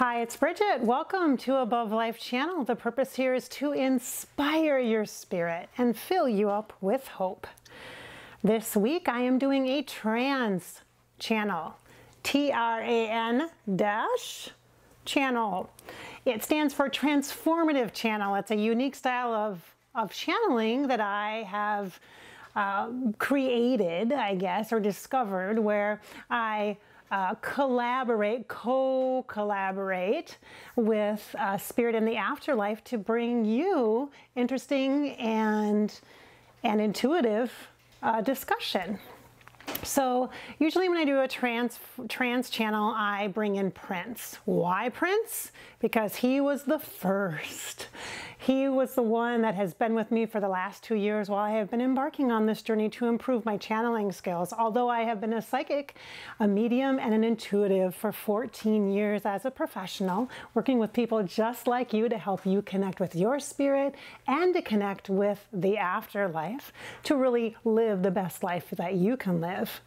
Hi, it's Bridget. Welcome to Above Life Channel. The purpose here is to inspire your spirit and fill you up with hope. This week I am doing a trans channel, TRAN-channel. It stands for transformative channel. It's a unique style of channeling that I have created, I guess, or discovered, where I co-collaborate with Spirit in the Afterlife to bring you interesting and intuitive discussion. So usually when I do a trans channel, I bring in Prince. Why Prince? Because he was the first. He was the one that has been with me for the last 2 years while I have been embarking on this journey to improve my channeling skills. Although I have been a psychic, a medium, and an intuitive for 14 years as a professional, working with people just like you to help you connect with your spirit and to connect with the afterlife to really live the best life that you can live.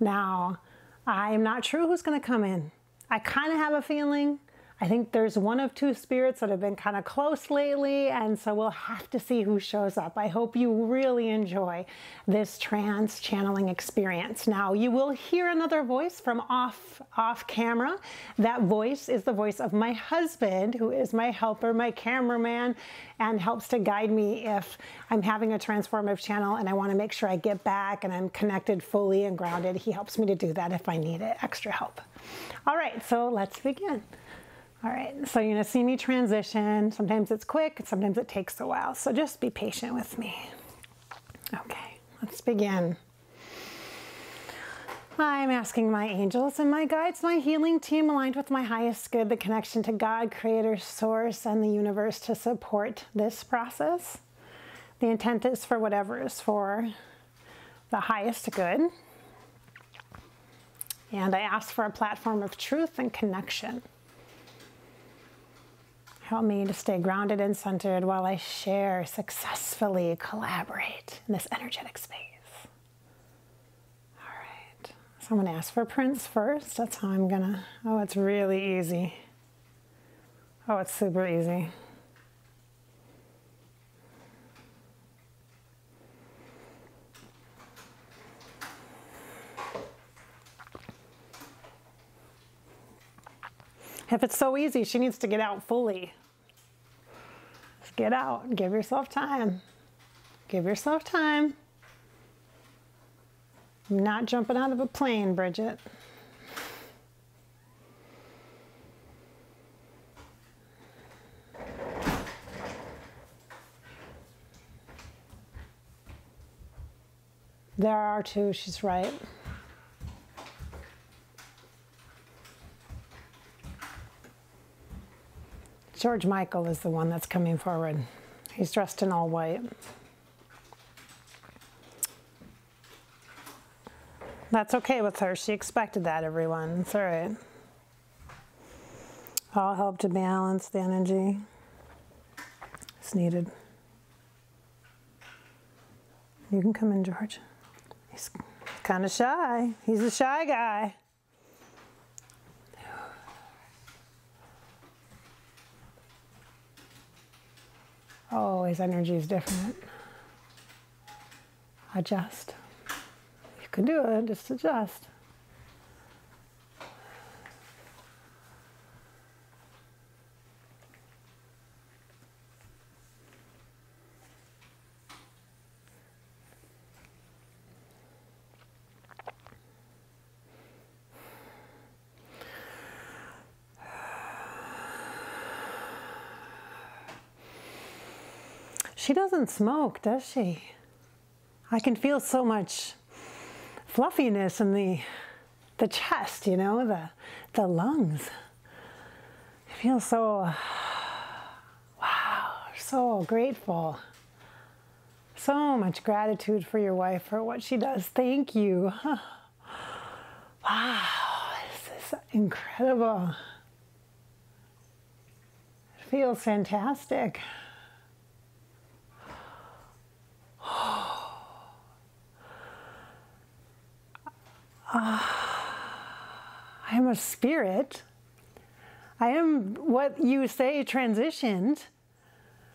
Now, I'm not sure who's going to come in. I kind of have a feeling. I think there's one of two spirits that have been kind of close lately, and so we'll have to see who shows up. I hope you really enjoy this trans channeling experience. Now, you will hear another voice from off camera. That voice is the voice of my husband, who is my helper, my cameraman, and helps to guide me if I'm having a transformative channel and I want to make sure I get back and I'm connected fully and grounded. He helps me to do that if I need extra help. All right, so let's begin. All right, so you're gonna see me transition. Sometimes it's quick, sometimes it takes a while. So just be patient with me. Okay, let's begin. I'm asking my angels and my guides, my healing team aligned with my highest good, the connection to God, Creator, Source, and the universe to support this process. The intent is for whatever is for the highest good. And I ask for a platform of truth and connection. Help me to stay grounded and centered while I share, successfully collaborate in this energetic space. All right, so I'm gonna ask for Prince first. That's how I'm gonna, oh, it's really easy. Oh, it's super easy. If it's so easy, she needs to get out fully. Just get out. Give yourself time. Give yourself time. I'm not jumping out of a plane, Bridget. There are two. She's right. George Michael is the one that's coming forward. He's dressed in all white. That's okay with her. She expected that, everyone. It's all right. I'll help to balance the energy. It's needed. You can come in, George. He's kind of shy. He's a shy guy. Oh, his energy is different. Adjust. You can do it, just adjust. She doesn't smoke, does she? I can feel so much fluffiness in the chest, you know, the lungs. I feel so, wow, so grateful. So much gratitude for your wife for what she does. Thank you. Wow, this is incredible. It feels fantastic. I'm a spirit. I am what you say transitioned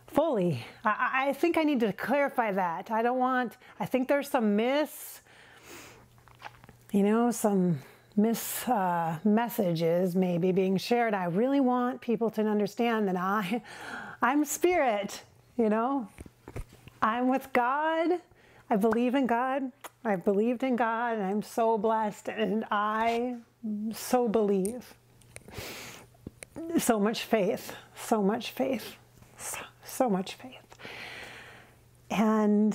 fully. I think I need to clarify that. I don't want, I think there's some messages maybe being shared. I really want people to understand that I'm spirit, you know, I'm with God. I believe in God. I've believed in God, and I'm so blessed, and I so believe. So much faith, so much faith, so much faith. And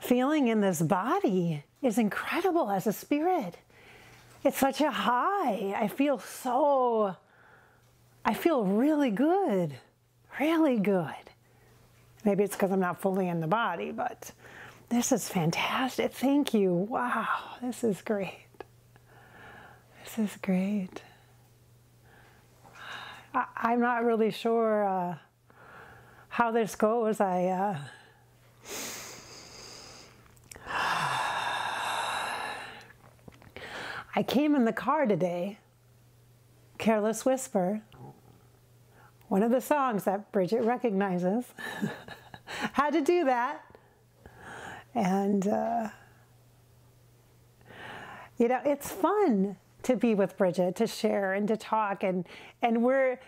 feeling in this body is incredible as a spirit. It's such a high. I feel really good, really good. Maybe it's because I'm not fully in the body, but this is fantastic. Thank you. Wow, this is great. This is great. I'm not really sure how this goes. I came in the car today, Careless Whisper, one of the songs that Bridget recognizes. Had to do that. And, you know, it's fun to be with Bridget, to share and to talk. And we're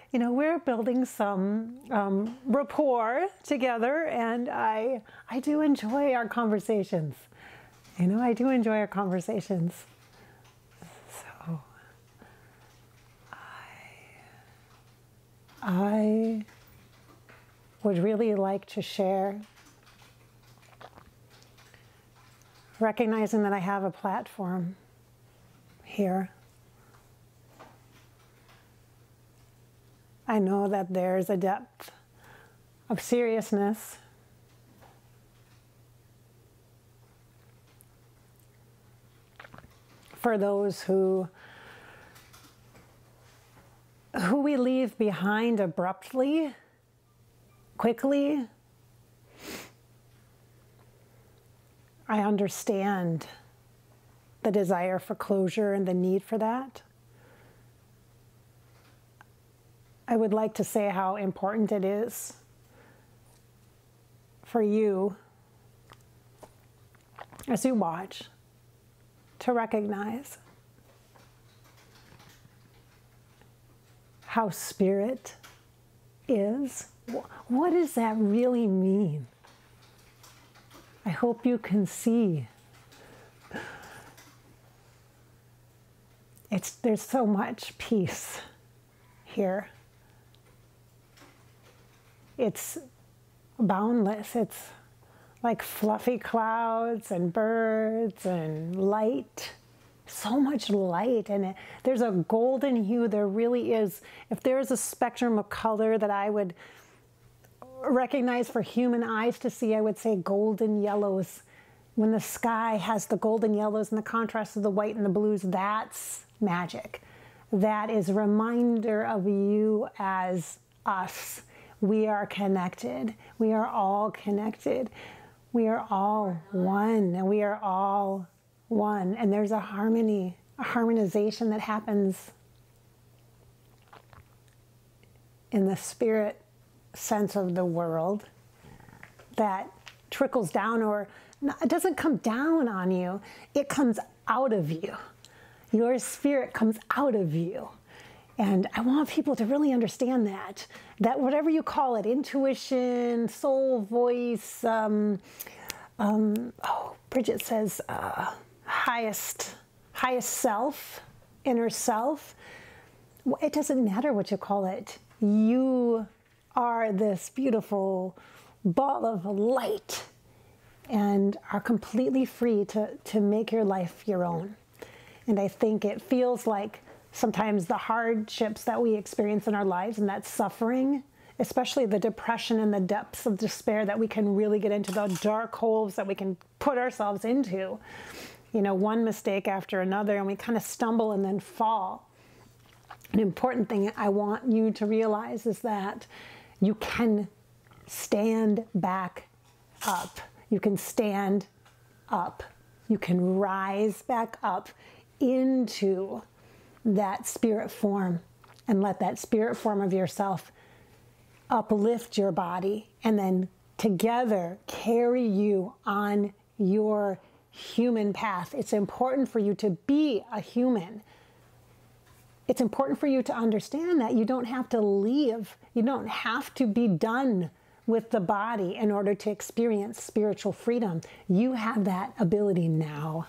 building some rapport together. And I do enjoy our conversations. You know, I do enjoy our conversations. So I would really like to share, recognizing that I have a platform here. I know that there's a depth of seriousness. For those who we leave behind abruptly, quickly, I understand the desire for closure and the need for that. I would like to say how important it is for you, as you watch, to recognize how spirit is. What does that really mean? I hope you can see. There's so much peace here. It's boundless. It's like fluffy clouds and birds and light, so much light. And there's a golden hue, there really is. If there is a spectrum of color that I would recognize for human eyes to see, I would say golden yellows. When the sky has the golden yellows and the contrast of the white and the blues, that's magic. That is a reminder of you as us. We are connected. We are all connected. We are all one, and we are all one. And there's a harmony, a harmonization that happens in the spirit sense of the world that trickles down, or it doesn't come down on you. It comes out of you. Your spirit comes out of you. And I want people to really understand that, whatever you call it, intuition, soul voice, oh, Bridget says highest self, inner self. It doesn't matter what you call it. You are this beautiful ball of light and are completely free to make your life your own. And I think it feels like sometimes the hardships that we experience in our lives and that suffering, especially the depression and the depths of despair that we can really get into, the dark holes that we can put ourselves into, you know, one mistake after another, and we kind of stumble and then fall. An important thing I want you to realize is that you can stand back up. You can stand up. You can rise back up into that spirit form and let that spirit form of yourself uplift your body and then together carry you on your human path. It's important for you to be a human. It's important for you to understand that you don't have to leave. You don't have to be done with the body in order to experience spiritual freedom. You have that ability now.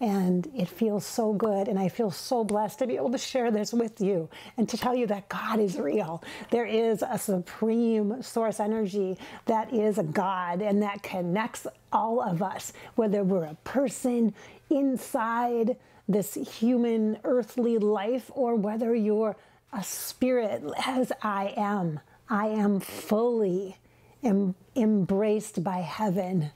And it feels so good, and I feel so blessed to be able to share this with you and to tell you that God is real. There is a supreme source energy that is a God, and that connects all of us, whether we're a person inside this human earthly life or whether you're a spirit. As I am fully embraced by heaven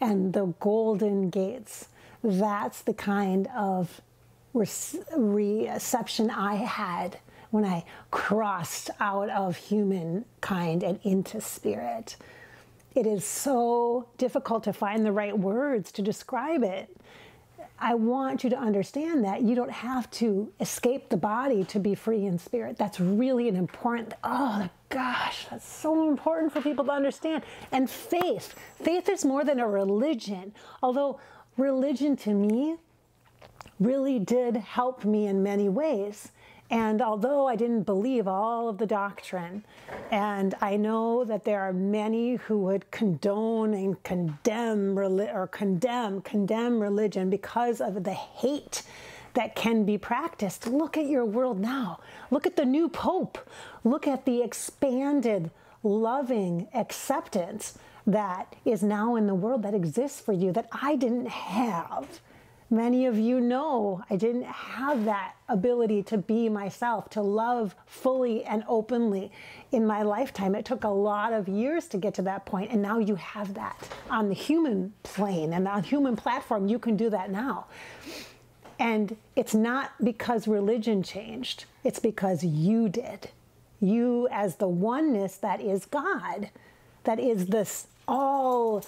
and the golden gates. That's the kind of reception I had when I crossed out of humankind and into spirit. It is so difficult to find the right words to describe it. I want you to understand that you don't have to escape the body to be free in spirit. That's really an important, oh gosh, that's so important for people to understand. And faith. Faith is more than a religion, although religion to me really did help me in many ways. And although I didn't believe all of the doctrine, and I know that there are many who would condone and condemn religion because of the hate that can be practiced. Look at your world now. Look at the new Pope. Look at the expanded, loving acceptance that is now in the world that exists for you that I didn't have. Many of you know I didn't have that ability to be myself, to love fully and openly in my lifetime. It took a lot of years to get to that point, and now you have that on the human plane and on the human platform. You can do that now. And it's not because religion changed. It's because you did. You as the oneness that is God, that is this all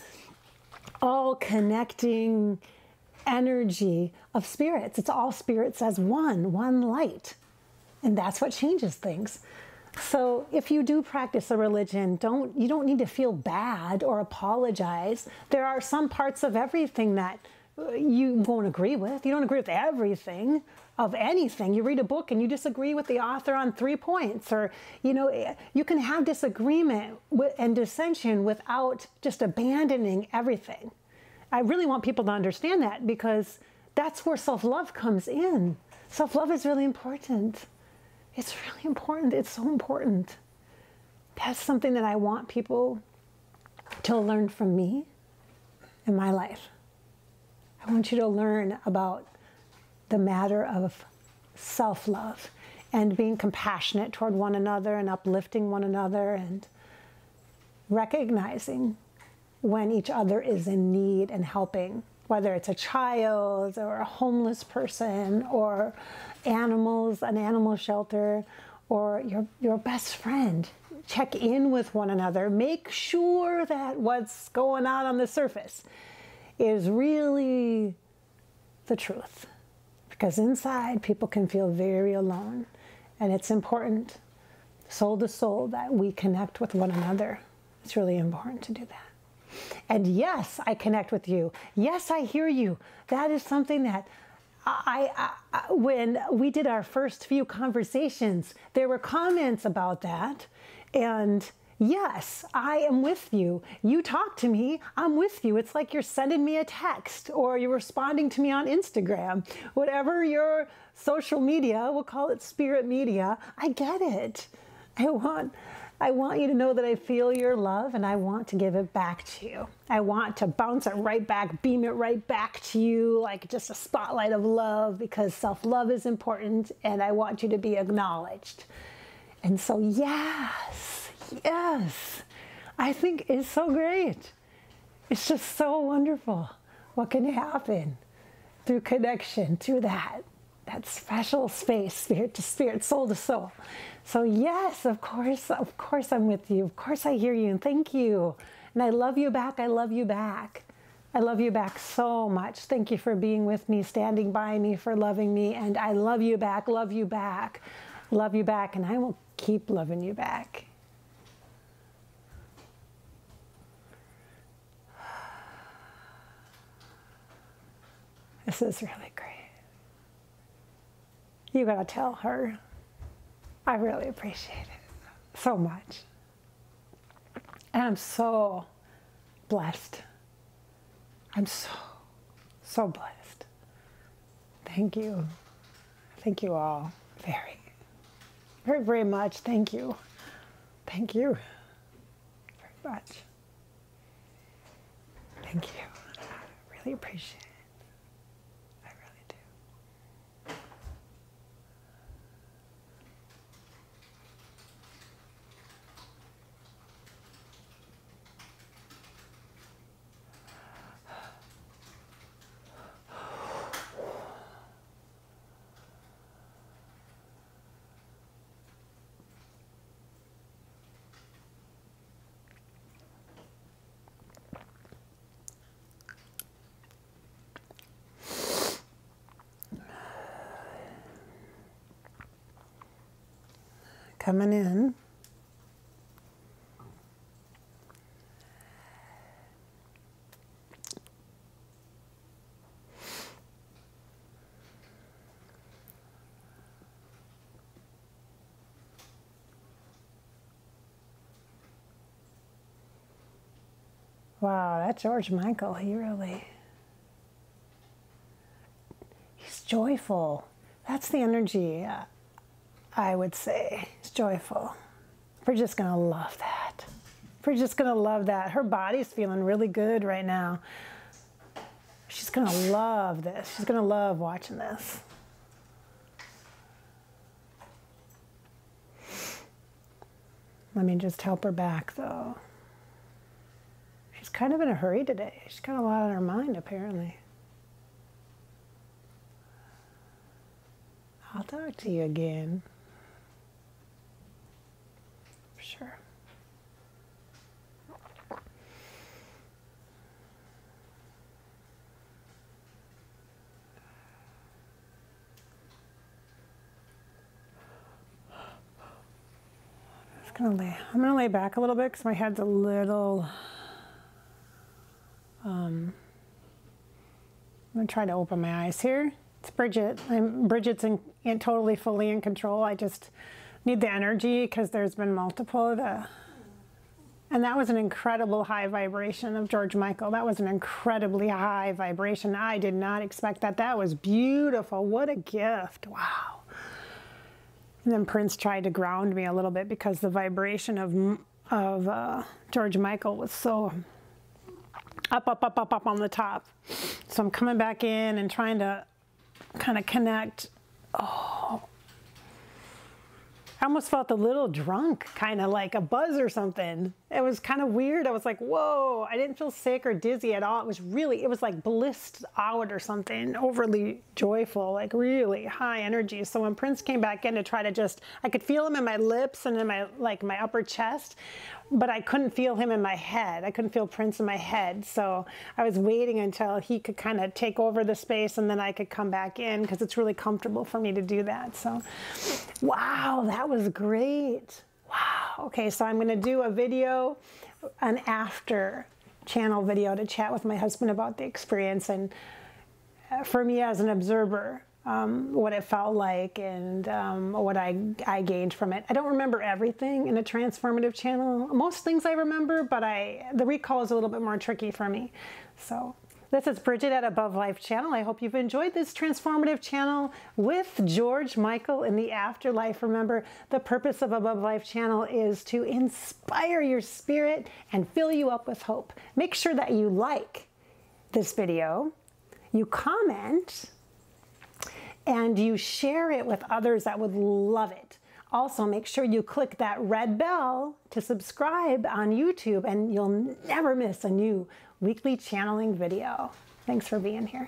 connecting energy of spirits. It's all spirits as one light. And that's what changes things. So if you do practice a religion, you don't need to feel bad or apologize. There are some parts of everything that you won't agree with. You don't agree with everything of anything. You read a book and you disagree with the author on 3 points, or, you know, you can have disagreement and dissension without just abandoning everything. I really want people to understand that, because that's where self-love comes in. Self-love is really important. It's really important. It's so important. That's something that I want people to learn from me in my life. I want you to learn about the matter of self-love and being compassionate toward one another and uplifting one another and recognizing when each other is in need and helping, whether it's a child or a homeless person or animals, an animal shelter, or your best friend. Check in with one another. Make sure that what's going on the surface is really the truth. Because inside, people can feel very alone. And it's important, soul to soul, that we connect with one another. It's really important to do that. And yes, I connect with you. Yes, I hear you. That is something that when we did our first few conversations, there were comments about that. And yes, I am with you. You talk to me, I'm with you. It's like you're sending me a text or you're responding to me on Instagram. Whatever your social media, we'll call it spirit media, I get it. I want you to know that I feel your love, and I want to give it back to you. I want to bounce it right back, beam it right back to you, like just a spotlight of love, because self-love is important and I want you to be acknowledged. And so yes. Yes, I think it's so great. It's just so wonderful. What can happen through connection, through that special space, spirit to spirit, soul to soul. So yes, of course I'm with you. Of course I hear you, and thank you. And I love you back, I love you back. I love you back so much. Thank you for being with me, standing by me, for loving me, and I love you back, love you back. love you back, and I will keep loving you back. This is really great. You gotta tell her. I really appreciate it so much. And I'm so blessed. I'm so blessed. Thank you. Thank you all very, very, very much. Thank you. Thank you very much. Thank you. I really appreciate it. Coming in. Wow, that George Michael, he's joyful. That's the energy, I would say. It's joyful. We're just gonna love that. We're just gonna love that. Her body's feeling really good right now. She's gonna love this. She's gonna love watching this. Let me just help her back though. She's kind of in a hurry today. She's got a lot on her mind apparently. I'll talk to you again. Sure. I'm gonna lay back a little bit because my head's a little, I'm gonna try to open my eyes here. It's Bridget. Bridget's in totally fully in control. I just need the energy because there's been multiple of the, and that was an incredible high vibration of George Michael. That was an incredibly high vibration. I did not expect that. That was beautiful. What a gift. Wow. And then Prince tried to ground me a little bit because the vibration of George Michael was so up on the top. So I'm coming back in and trying to kind of connect. Oh. I almost felt a little drunk, kind of like a buzz or something. It was kind of weird. I was like, whoa, I didn't feel sick or dizzy at all. It was really, it was like blissed out or something, overly joyful, like really high energy. So when Prince came back in to try to just, I could feel him in my lips and in my upper chest, but I couldn't feel him in my head. I couldn't feel Prince in my head. So I was waiting until he could kind of take over the space and then I could come back in because it's really comfortable for me to do that. So, wow, that was great. Wow. Okay, so I'm going to do a video, an after channel video to chat with my husband about the experience and for me as an observer, what it felt like and what I gained from it. I don't remember everything in a transformative channel. Most things I remember, but the recall is a little bit more tricky for me. So this is Bridget at Above Life Channel. I hope you've enjoyed this transformative channel with George Michael in the afterlife. Remember, the purpose of Above Life Channel is to inspire your spirit and fill you up with hope. Make sure that you like this video, you comment, and you share it with others that would love it. Also, make sure you click that red bell to subscribe on YouTube and you'll never miss a new weekly channeling video. Thanks for being here.